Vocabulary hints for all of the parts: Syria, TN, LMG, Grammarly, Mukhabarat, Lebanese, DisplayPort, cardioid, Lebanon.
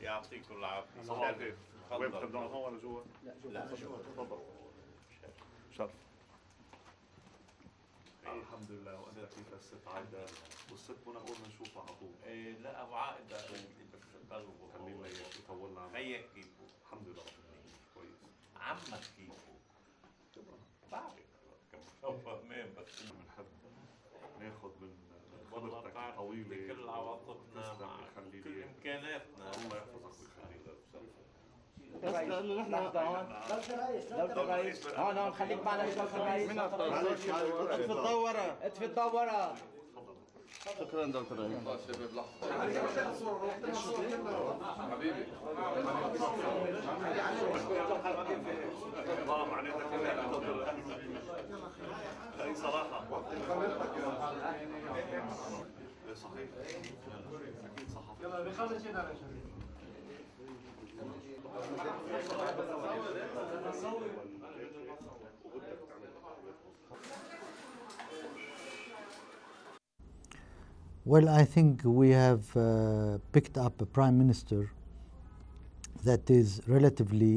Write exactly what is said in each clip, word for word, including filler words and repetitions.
يعطيكم العافية. وين بتبدأ هون ولا جوا؟ لا جوا. تفضل. شرف. الحمد لله. وانا كيف الست عايده والست منى اول ما نشوفها على طول. ايه لا ابو عائده خلينا يطولنا عنها. خيك كيفه؟ الحمد لله كويس. عمك كيفه؟ بعرف كمان بس بنحب ناخذ من خبرتك الطويله بكل عواطفنا ويخلي لي امكاناتنا. الله يحفظك ويخليك. بس نحن لو رئيس اه نعم خليك معنا لو رئيس. اطفي الدوره اطفي الدوره. شكرا دكتور رئيس. الله شباب لحظه حبيبي حرام عليك دكتور رئيس صراحه. صحيح اكيد صحفي. يلا بخلص هنا يا شباب. Well, I think we have uh, picked up a prime minister that is relatively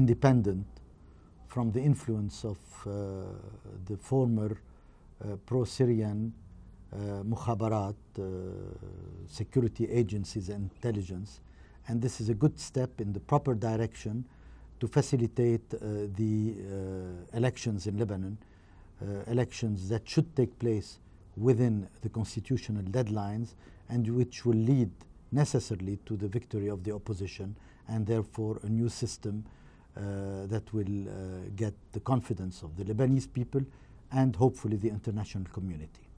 independent from the influence of uh, the former uh, pro-Syrian uh, Mukhabarat uh, security agencies and intelligence. And this is a good step in the proper direction to facilitate uh, the uh, elections in Lebanon, uh, elections that should take place within the constitutional deadlines and which will lead necessarily to the victory of the opposition and therefore a new system uh, that will uh, get the confidence of the Lebanese people and hopefully the international community.